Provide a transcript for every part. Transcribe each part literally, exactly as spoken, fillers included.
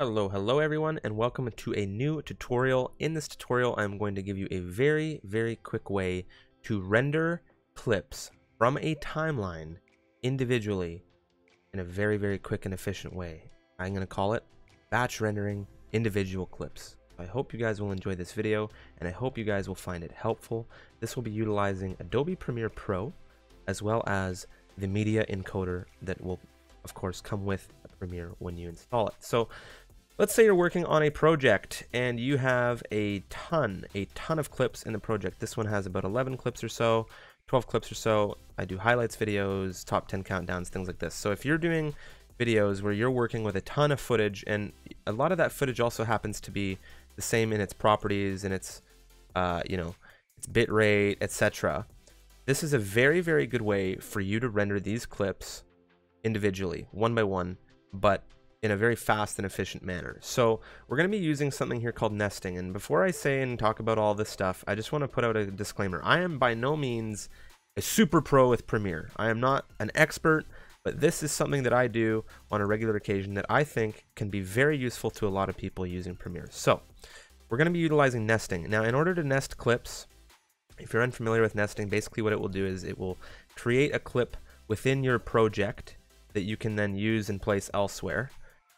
Hello, hello everyone, and welcome to a new tutorial. In this tutorial, I'm going to give you a very, very quick way to render clips from a timeline individually in a very, very quick and efficient way. I'm going to call it batch rendering individual clips. I hope you guys will enjoy this video, and I hope you guys will find it helpful. This will be utilizing Adobe Premiere Pro, as well as the Media Encoder that will, of course, come with Premiere when you install it. So let's say you're working on a project and you have a ton, a ton of clips in the project. This one has about eleven clips or so, twelve clips or so. I do highlights videos, top ten countdowns, things like this. So if you're doing videos where you're working with a ton of footage, and a lot of that footage also happens to be the same in its properties and its, uh, you know, its bit rate, et cetera. This is a very, very good way for you to render these clips individually, one by one, but in a very fast and efficient manner. So we're going to be using something here called nesting. And before I say and talk about all this stuff, I just want to put out a disclaimer. I am by no means a super pro with Premiere. I am not an expert, but this is something that I do on a regular occasion that I think can be very useful to a lot of people using Premiere. So we're going to be utilizing nesting. Now, in order to nest clips, if you're unfamiliar with nesting, basically what it will do is it will create a clip within your project that you can then use and place elsewhere.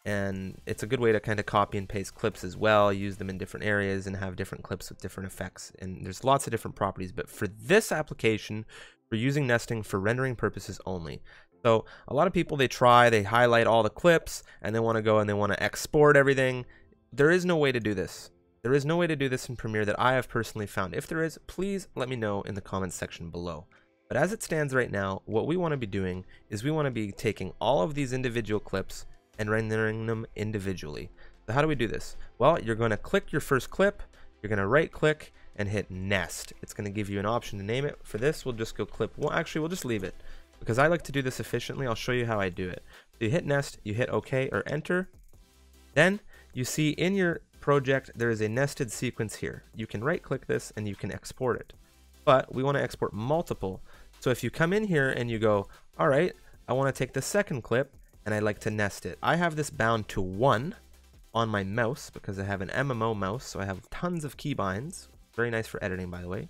And it's a good way to kind of copy and paste clips as well, use them in different areas and have different clips with different effects. And there's lots of different properties, but for this application, we're using nesting for rendering purposes only. So a lot of people, they try, they highlight all the clips and they want to go and they want to export everything. There is no way to do this. There is no way to do this in Premiere that I have personally found. If there is, please let me know in the comments section below. But as it stands right now, what we want to be doing is we want to be taking all of these individual clips and rendering them individually. So how do we do this? Well, you're going to click your first clip, you're going to right click and hit nest. It's going to give you an option to name it. For this, we'll just go clip one. Actually, we'll just leave it because I like to do this efficiently. I'll show you how I do it. So you hit nest, you hit OK or enter. Then you see in your project, there is a nested sequence here. You can right click this and you can export it. But we want to export multiple. So if you come in here and you go, all right, I want to take the second clip and I like to nest it. I have this bound to one on my mouse because I have an M M O mouse. So I have tons of keybinds. Very nice for editing, by the way.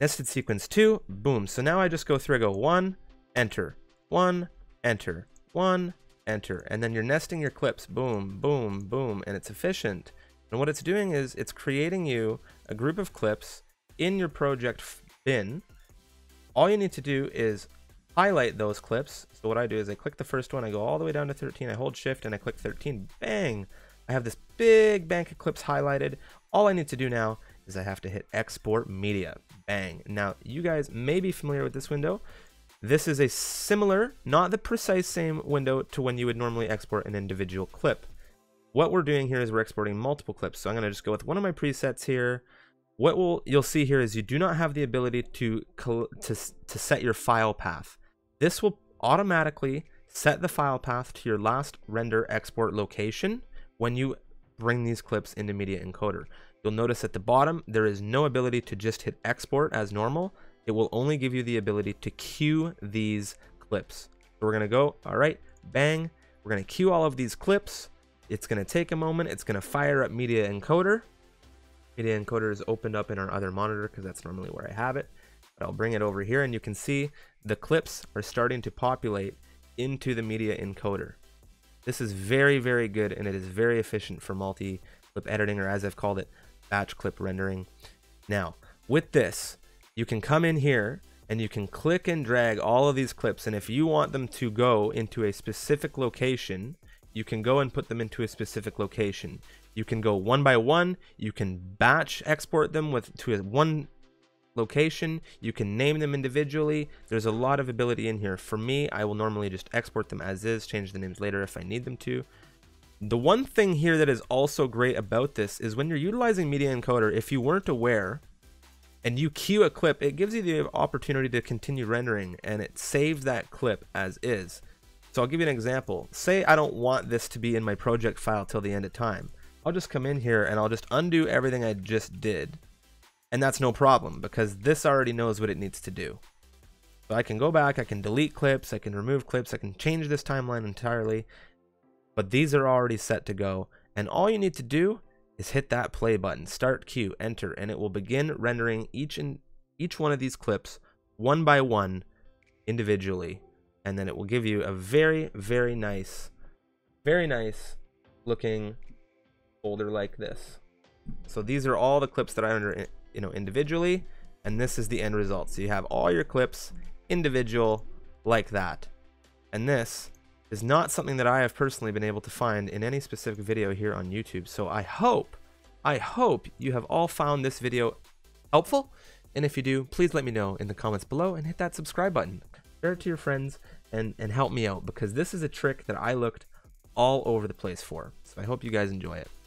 Nested sequence two, boom. So now I just go through, I go one, enter, one, enter, one, enter. And then you're nesting your clips, boom, boom, boom. And it's efficient. And what it's doing is it's creating you a group of clips in your project bin. All you need to do is highlight those clips. So what I do is I click the first one, I go all the way down to thirteen, I hold shift and I click thirteen, bang! I have this big bank of clips highlighted. All I need to do now is I have to hit export media, bang. Now you guys may be familiar with this window. This is a similar, not the precise same window to when you would normally export an individual clip. What we're doing here is we're exporting multiple clips. So I'm gonna just go with one of my presets here. What will you'll see here is you do not have the ability to, to, to set your file path. This will automatically set the file path to your last render export location when you bring these clips into Media Encoder. You'll notice at the bottom, there is no ability to just hit export as normal. It will only give you the ability to queue these clips. So we're gonna go, all right, bang. We're gonna queue all of these clips. It's gonna take a moment. It's gonna fire up Media Encoder. Media Encoder is opened up in our other monitor because that's normally where I have it. But I'll bring it over here and you can see the clips are starting to populate into the Media Encoder. This is very, very good and it is very efficient for multi-clip editing, or as I've called it, batch clip rendering. Now, with this, you can come in here and you can click and drag all of these clips. And if you want them to go into a specific location, you can go and put them into a specific location. You can go one by one. You can batch export them with to one location. You can name them individually. There's a lot of ability in here. For me, I will normally just export them as is, change the names later if I need them to. The one thing here that is also great about this is when you're utilizing Media Encoder, if you weren't aware and you queue a clip, it gives you the opportunity to continue rendering and it saves that clip as is. So I'll give you an example. Say I don't want this to be in my project file till the end of time. I'll just come in here and I'll just undo everything I just did. And that's no problem because this already knows what it needs to do. So I can go back, I can delete clips, I can remove clips, I can change this timeline entirely. but these are already set to go, and all you need to do is hit that play button, start queue, enter, and it will begin rendering each in each one of these clips one by one individually, and then it will give you a very very nice very nice looking folder like this. So these are all the clips that I render, you know, individually, and this is the end result. So you have all your clips individual like that, and this is not something that I have personally been able to find in any specific video here on YouTube. So I hope, I hope you have all found this video helpful, and if you do, please let me know in the comments below and hit that subscribe button. Share it to your friends and, and help me out, because this is a trick that I looked all over the place for. So I hope you guys enjoy it.